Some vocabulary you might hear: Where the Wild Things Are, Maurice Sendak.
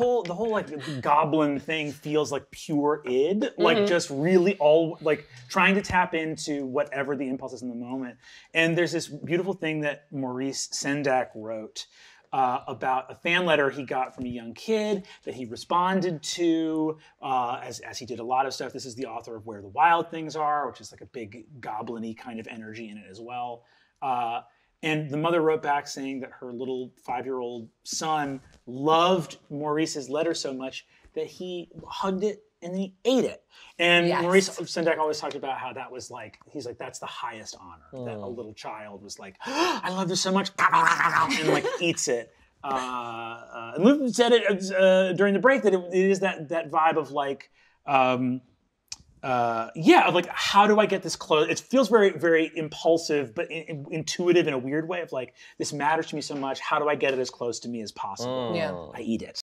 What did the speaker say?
the whole like goblin thing feels like pure id, like just really all like trying to tap into whatever the impulse is in the moment. And there's this beautiful thing that Maurice Sendak wrote about a fan letter he got from a young kid that he responded to, as he did a lot of stuff. This is the author of Where the Wild Things Are, which is like a big goblin-y kind of energy in it as well. And the mother wrote back saying that her little 5-year-old son loved Maurice's letter so much that he hugged it and then he ate it. And yes. Maurice Sendak always talked about how that was like, he's like, that's the highest honor, that a little child was like, oh, I love this so much, and like eats it. And Luke said it during the break that it is that vibe of like, yeah, of like, how do I get this close? It feels very, very impulsive, but intuitive in a weird way of like, this matters to me so much, how do I get it as close to me as possible? Yeah. I eat it.